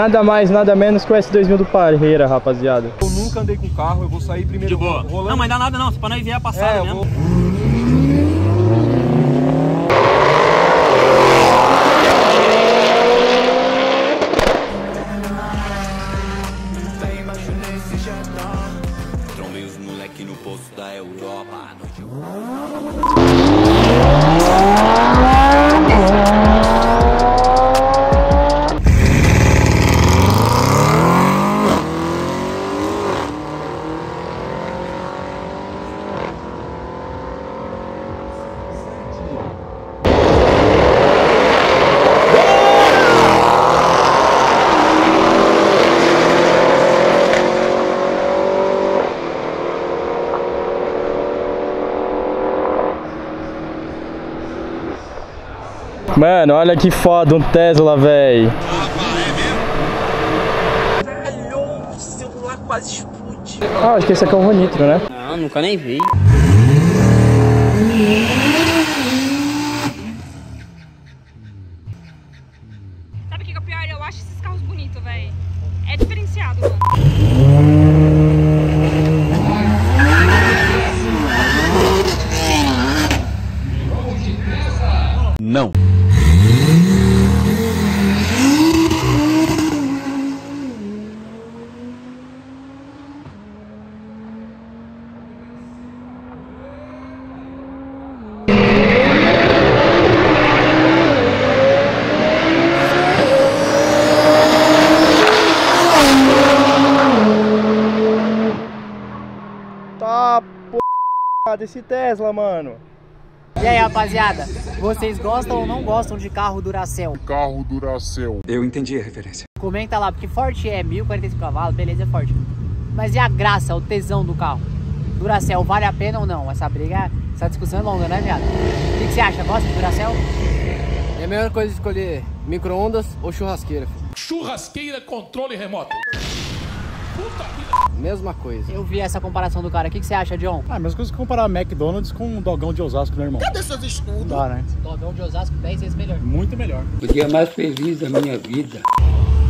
Nada mais, nada menos que o S2000 do Parreira, rapaziada. Eu nunca andei com carro, eu vou sair primeiro. De boa. Rolando. Não, mas dá nada não, se pra nós vier a passada mesmo. Mano, olha que foda um Tesla, velho. Caralho, o celular quase explodiu. Ah, acho que esse aqui é um Nitro, né? Não, nunca nem vi. Sabe o que é o pior? Eu acho esses carros bonitos, velho. É diferenciado, mano. Não. Tá porra desse Tesla, mano. E aí, rapaziada, vocês gostam ou não gostam de carro Duracel? Carro Duracel. Eu entendi a referência. Comenta lá, porque forte é 1045 cavalos, beleza, é forte. Mas e a graça, o tesão do carro? Duracel, vale a pena ou não? Essa briga, essa discussão é longa, né, viado? O que você acha? Gosta de Duracel? É a melhor coisa de escolher micro-ondas ou churrasqueira, filho. Churrasqueira, controle remoto. Puta vida. Mesma coisa. Eu vi essa comparação do cara. O que você acha, John? Ah, mesma coisa que comparar McDonald's com um dogão de Osasco, né, irmão? Cadê seus estudos? Dá, né? Dogão de Osasco 10 vezes melhor. Muito melhor. O dia mais feliz da minha vida.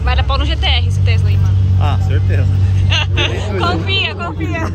Vai dar pau no GTR esse Tesla aí, mano. Ah, certeza. Confia, confia.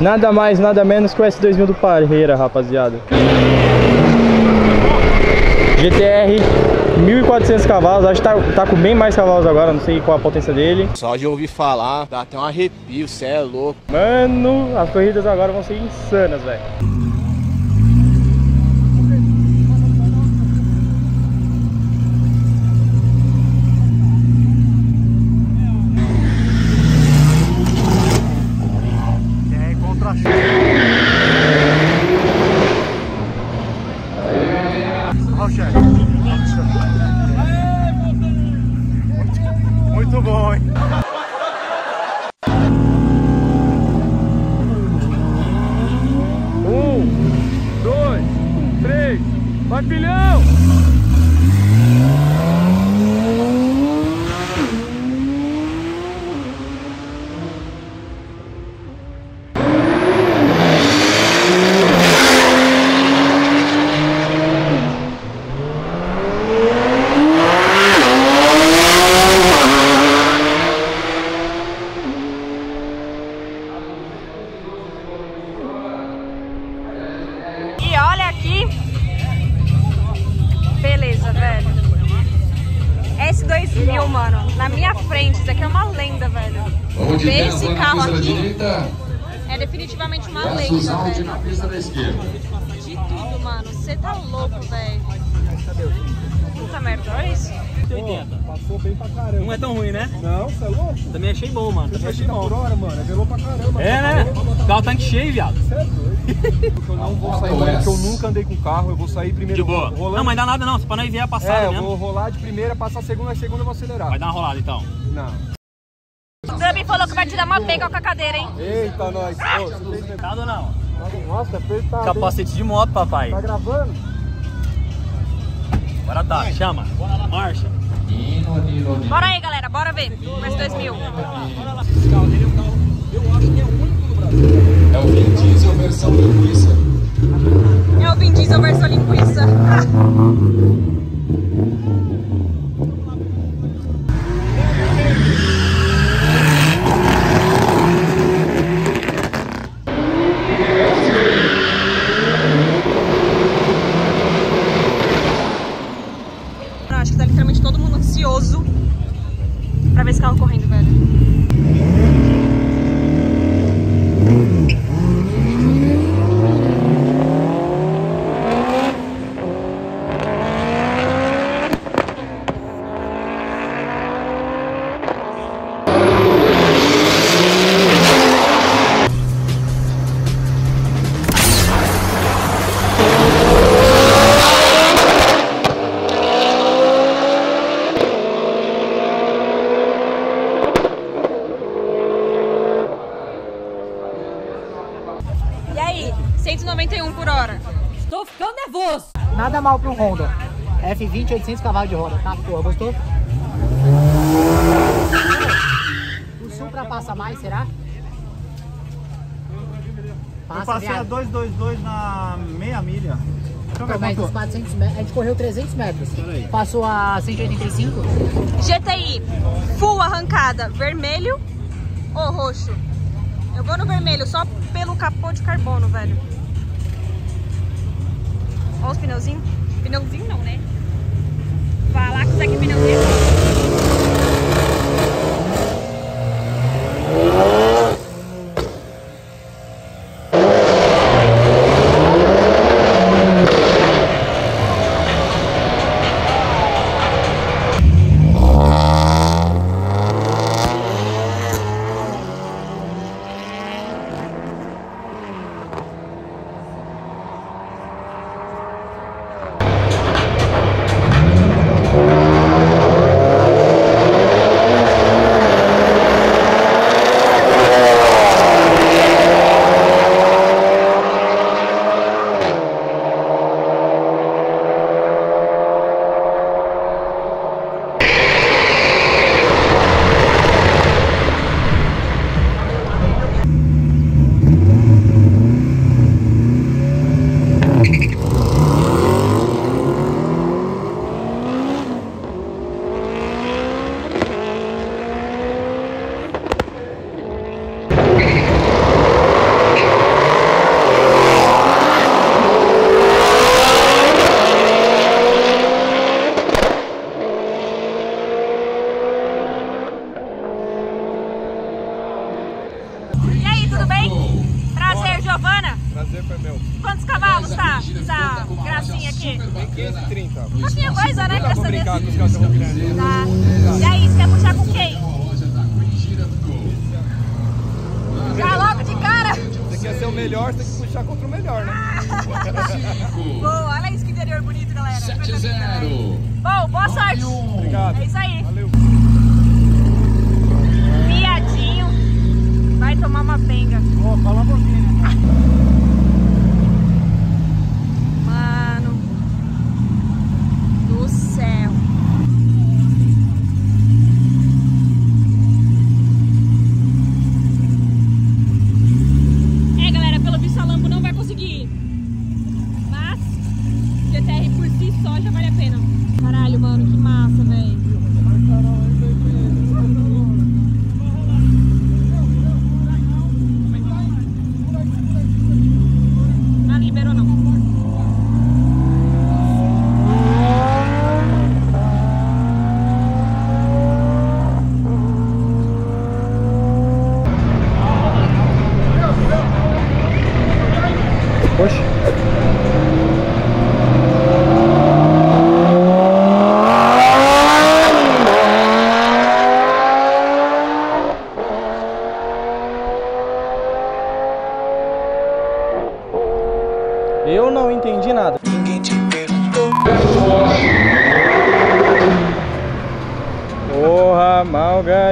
Nada mais, nada menos que o S2000 do Parreira, rapaziada. GTR 1400 cavalos, acho que tá com bem mais cavalos agora, não sei qual a potência dele. Só de ouvir falar, dá até um arrepio, cê é louco. Mano, as corridas agora vão ser insanas, velho. Muito bom, hein? Um, dois, três, vai, filhão! velho. S2000, mano. Na minha frente. Isso aqui é uma lenda, velho. Esse carro aqui é definitivamente uma lenda, velho. De tudo, mano. Você tá louco, velho. Puta merda, olha isso. Pô, passou bem pra caramba. Não é tão ruim, né? Não, você é louco? Também achei bom, mano. Também achei bom. Por hora, mano. É velou pra caramba. É, né? O carro tanque cheio, viado. Você é doido. Porque eu não vou sair, porque eu nunca andei com carro. Eu vou sair primeiro. De boa. Rolando. Não, mas dá nada não. Se pra nós vier a passada mesmo. É, eu vou rolar de primeira, passar a segunda, e segunda eu vou acelerar. Vai dar uma rolada, então? Não. O Dami falou que vai te dar uma pega com a cadeira, hein? Eita, nós. Apertado ou não? Nossa, apertado. Capacete de moto, papai. Tá gravando? Bora tá, chama, marcha. Bora aí, galera, bora ver. Mais 2000. Esse carro dele é um carro, eu acho que é o único do Brasil. É o Vin Diesel versão linguiça. É o Vin Diesel versão linguiça. Nada mal para um Honda F20, 800 cavalos de roda, tá? Porra, gostou? O Supra passa mais, será? Passa, eu passei viado. A 222 na meia milha. Então, mas os 400 metros, a gente correu 300 metros, passou a 185. GTI, full arrancada, vermelho ou roxo? Eu vou no vermelho só pelo capô de carbono, velho. Olha os pneuzinhos. Pneuzinho não, né? Vai lá que isso aqui é pneuzinho.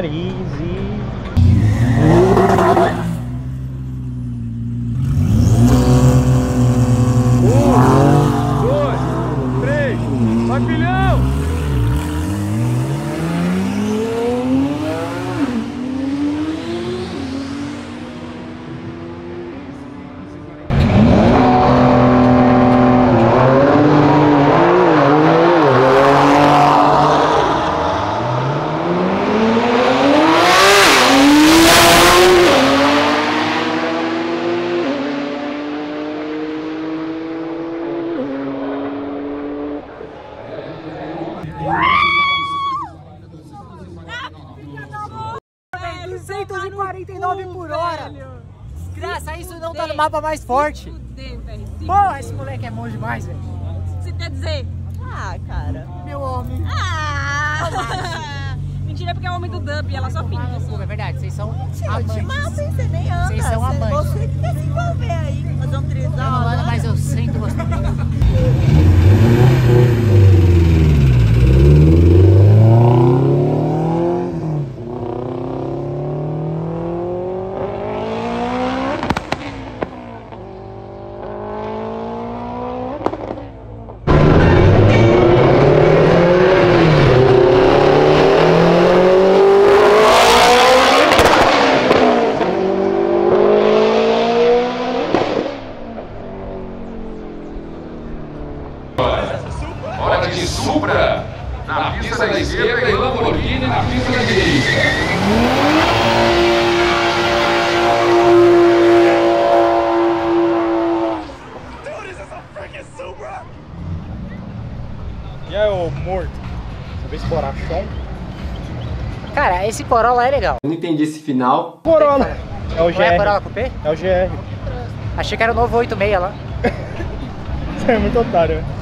nariz e... Mapa mais forte. Porra, esse moleque é bom demais, velho. Você quer dizer? Ah, cara. Meu homem. Ah! Mentira, porque é o homem do Dump, ela só pinta. É verdade, vocês são amantes. Te mata, hein? Você nem anda. Vocês são amantes. Você que quer se envolver aí, fazer um trisal. Eu não ando, mas eu sei que você... Hora de Supra na pista da esquerda e Lamborghini na pista da direita. E aí, ô morto? Você vê esse borrachão? Cara, esse Corolla é legal. Não entendi esse final. Corolla! É o GR. Não é Corolla Coupé? É o GR. Achei que era o novo 86 lá. Você é muito otário, velho.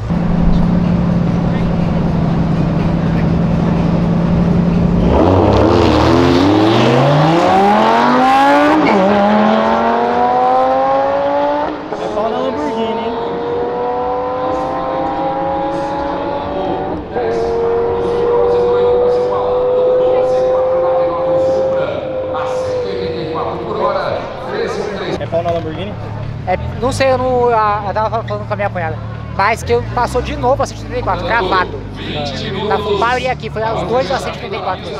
Não sei, eu não. Eu tava falando com a minha cunhada. Mas que eu passou de novo a 134, gravado. Na fumaria e aqui, foi os dois a 134.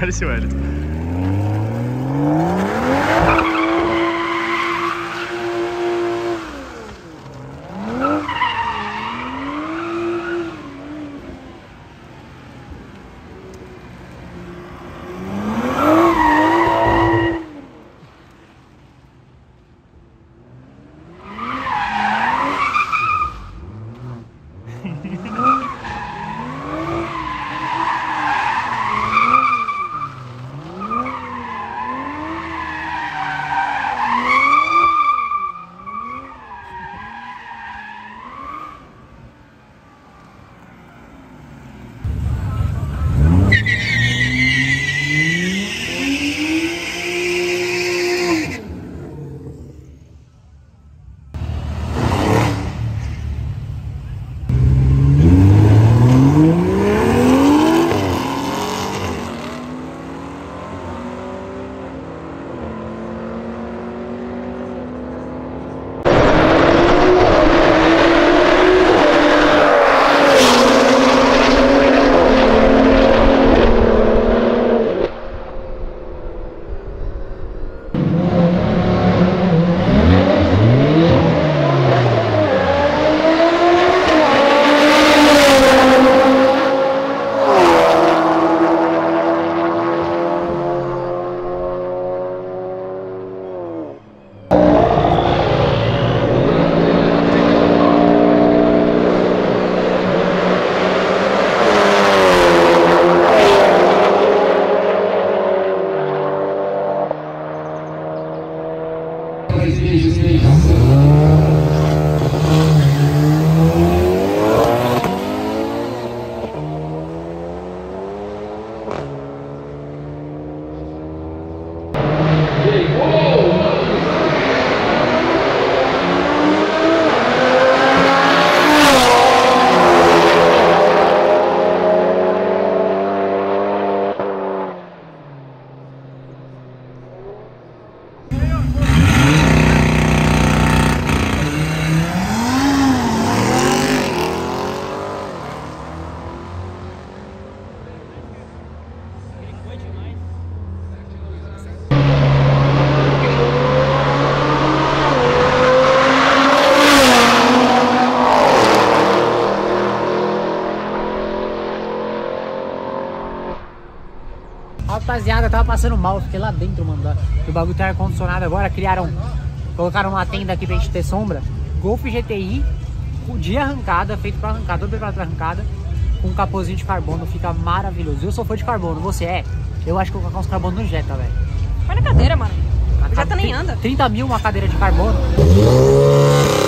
Olha esse Wellington. Rapaziada, eu tava passando mal, eu fiquei lá dentro, mano. O bagulho tá ar-condicionado agora, colocaram uma tenda aqui pra gente ter sombra. Golf GTI, de arrancada, feito pra arrancada, todo preparado pra arrancada, com um capôzinho de carbono, fica maravilhoso. Eu sou fã de carbono, você é? Eu acho que eu vou colocar uns carbono no Jetta, velho. Olha a cadeira, mano. A Jetta nem anda. 30 mil uma cadeira de carbono.